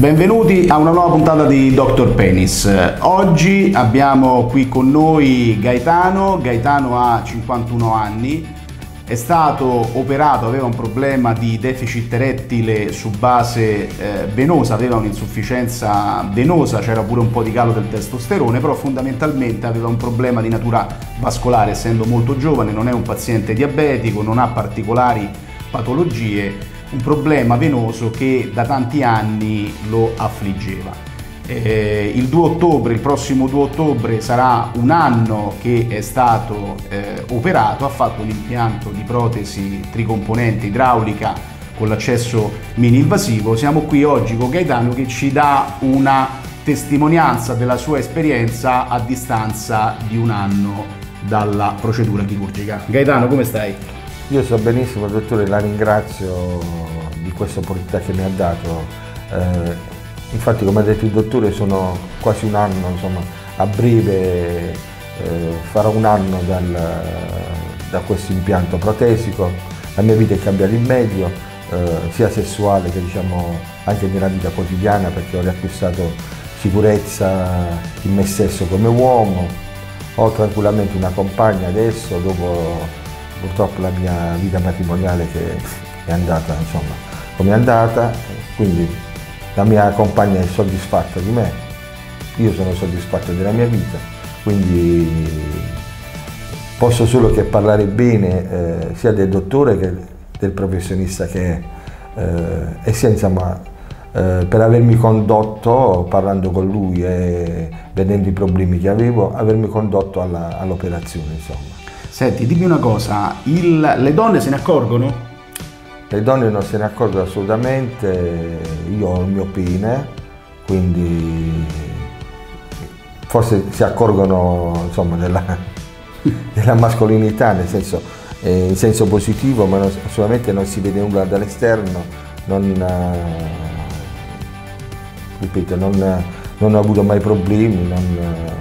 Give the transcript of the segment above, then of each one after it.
Benvenuti a una nuova puntata di Dr. Penis. Oggi abbiamo qui con noi Gaetano. Gaetano ha 51 anni, è stato operato, aveva un problema di deficit erettile su base venosa, aveva un'insufficienza venosa, c'era pure un po' di calo del testosterone, però fondamentalmente aveva un problema di natura vascolare, essendo molto giovane, non è un paziente diabetico, non ha particolari patologie, un problema venoso che da tanti anni lo affliggeva. Il prossimo 2 ottobre sarà un anno che è stato operato, ha fatto un impianto di protesi tricomponente idraulica con l'accesso mini-invasivo. Siamo qui oggi con Gaetano che ci dà una testimonianza della sua esperienza a distanza di un anno dalla procedura chirurgica. Gaetano, come stai? Io sto benissimo, dottore, la ringrazio di questa opportunità che mi ha dato. Infatti, come ha detto il dottore, sono quasi un anno, insomma, a breve farò un anno da questo impianto protesico. La mia vita è cambiata in meglio, sia sessuale che, diciamo, anche nella vita quotidiana, perché ho riacquistato sicurezza in me stesso come uomo. Ho tranquillamente una compagna adesso, dopo purtroppo la mia vita matrimoniale che è andata, insomma, come è andata, quindi la mia compagna è soddisfatta di me, io sono soddisfatto della mia vita, quindi posso solo che parlare bene sia del dottore che del professionista che è, e sia, insomma, per avermi condotto, parlando con lui e vedendo i problemi che avevo, avermi condotto all'operazione, insomma. Senti, dimmi una cosa, le donne se ne accorgono? Le donne non se ne accorgono assolutamente, io ho il mio pene, quindi forse si accorgono, insomma, della mascolinità, nel senso, in senso positivo, ma assolutamente non si vede nulla dall'esterno, ripeto, non ho avuto mai problemi,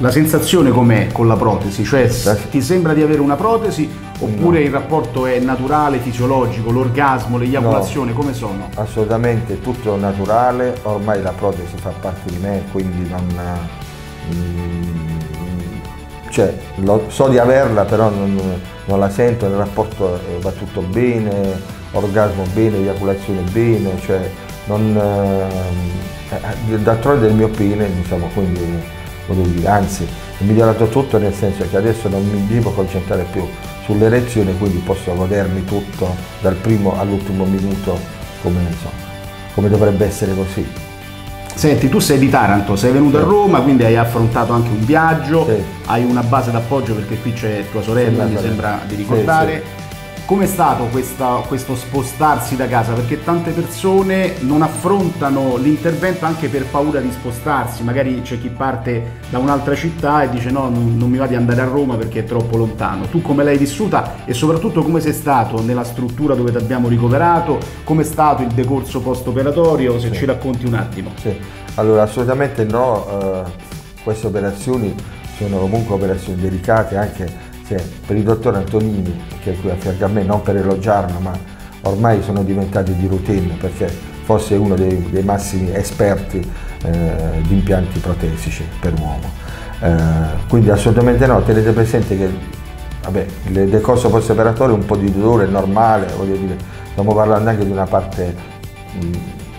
La sensazione com'è con la protesi? Cioè, ti sembra di avere una protesi oppure no? Il rapporto è naturale, fisiologico, l'orgasmo, l'eiaculazione, no, come sono? Assolutamente, tutto naturale, ormai la protesi fa parte di me, quindi cioè, so di averla, però non la sento, il rapporto va tutto bene, orgasmo bene, eiaculazione bene, cioè, d'altronde è il mio pene, diciamo, quindi... Anzi, è migliorato tutto, nel senso che adesso non mi devo concentrare più sull'erezione, quindi posso godermi tutto dal primo all'ultimo minuto, come dovrebbe essere così. Senti, tu sei di Taranto, sei venuto, sì, a Roma, quindi hai affrontato anche un viaggio, sì, hai una base d'appoggio perché qui c'è tua sorella, sì, mi sembra di ricordare. Sì, sì. Com'è stato questo spostarsi da casa? Perché tante persone non affrontano l'intervento anche per paura di spostarsi, magari c'è chi parte da un'altra città e dice no, non mi va di andare a Roma perché è troppo lontano. Tu come l'hai vissuta e soprattutto come sei stato nella struttura dove ti abbiamo ricoverato, com'è stato il decorso post-operatorio, se, sì, ci racconti un attimo. Sì, allora assolutamente no, queste operazioni sono comunque operazioni delicate anche... Per il dottor Antonini, che è qui a fianco a me, non per elogiarlo, ma ormai sono diventati di routine, perché forse è uno dei massimi esperti di impianti protesici per uomo. Quindi assolutamente no, tenete presente che, vabbè, il decorso post-operatorio è un po' di dolore, è normale, voglio dire, stiamo parlando anche di una parte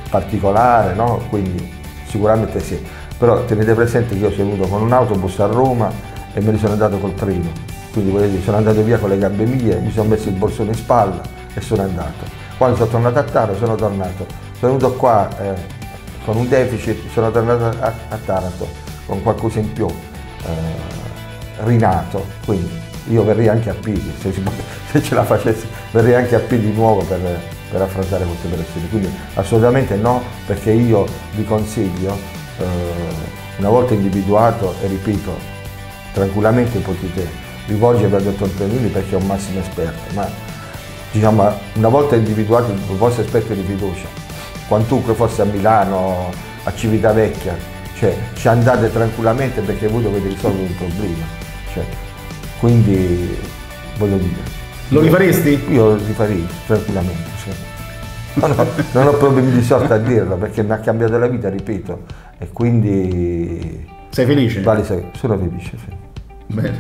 particolare, no? Quindi sicuramente sì, però tenete presente che io sono venuto con un autobus a Roma e me ne sono andato col treno. Quindi, voglio dire, sono andato via con le gambe mie, mi sono messo il borsone in spalla e sono andato. Quando sono tornato a Taranto sono tornato. Sono venuto qua con un deficit, sono tornato a Taranto con qualcosa in più, rinato. Quindi io verrei anche a piedi, se ce la facessi, verrei anche a piedi di nuovo per affrontare queste operazioni. Quindi assolutamente no, perché io vi consiglio, una volta individuato, e ripeto, tranquillamente potete rivolgervi al dottor Perlini perché è un massimo esperto, ma, diciamo, una volta individuato il vostro esperto di fiducia, quantunque fosse a Milano, a Civitavecchia, cioè, ci andate tranquillamente perché voi dovete risolvere il problema, cioè, quindi voglio dire, lo rifaresti? Io lo rifarei tranquillamente, cioè. Non ho problemi di sorta a dirlo, perché mi ha cambiato la vita, ripeto, e quindi... Sei felice? Vale, sono felice, sì. Bene.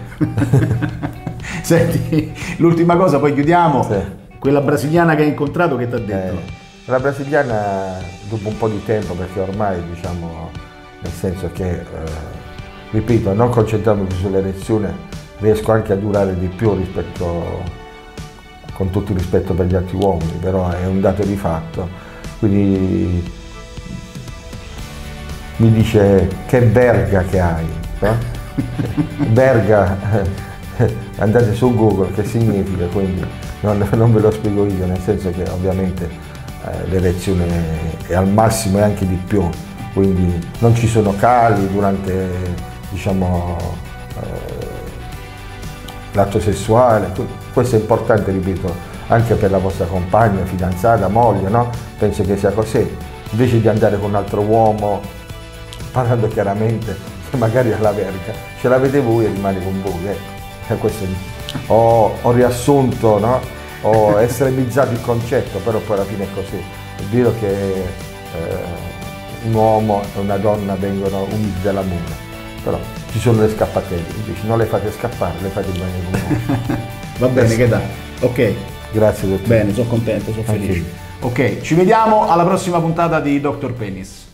Senti, l'ultima cosa, poi chiudiamo. Sì. Quella brasiliana che hai incontrato, che ti ha detto? La brasiliana, dopo un po' di tempo, perché ormai, diciamo, nel senso che, ripeto, non concentrandomi sull'erezione, riesco anche a durare di più rispetto... con tutto il rispetto per gli altri uomini, però è un dato di fatto. Quindi mi dice: che verga che hai, no? Verga, andate su Google che significa, quindi non ve lo spiego io, nel senso che ovviamente l'erezione è al massimo e anche di più, quindi non ci sono cali durante, diciamo, l'atto sessuale. Questo è importante, ripeto, anche per la vostra compagna, fidanzata, moglie, no? Penso che sia così. Invece di andare con un altro uomo, parlando chiaramente, che magari alla verga, ce l'avete voi e rimane con voi, ecco. Questo ho riassunto, no? Ho estremizzato il concetto, però poi alla fine è così. È vero che un uomo e una donna vengono uniti dall'amore, però ci sono le scappatelle, invece non le fate scappare, le fate rimanere con voi. Va bene, che dà. Ok. Grazie dottor. Bene, sono contento, sono felice. Ok, ci vediamo alla prossima puntata di Dr. Penis.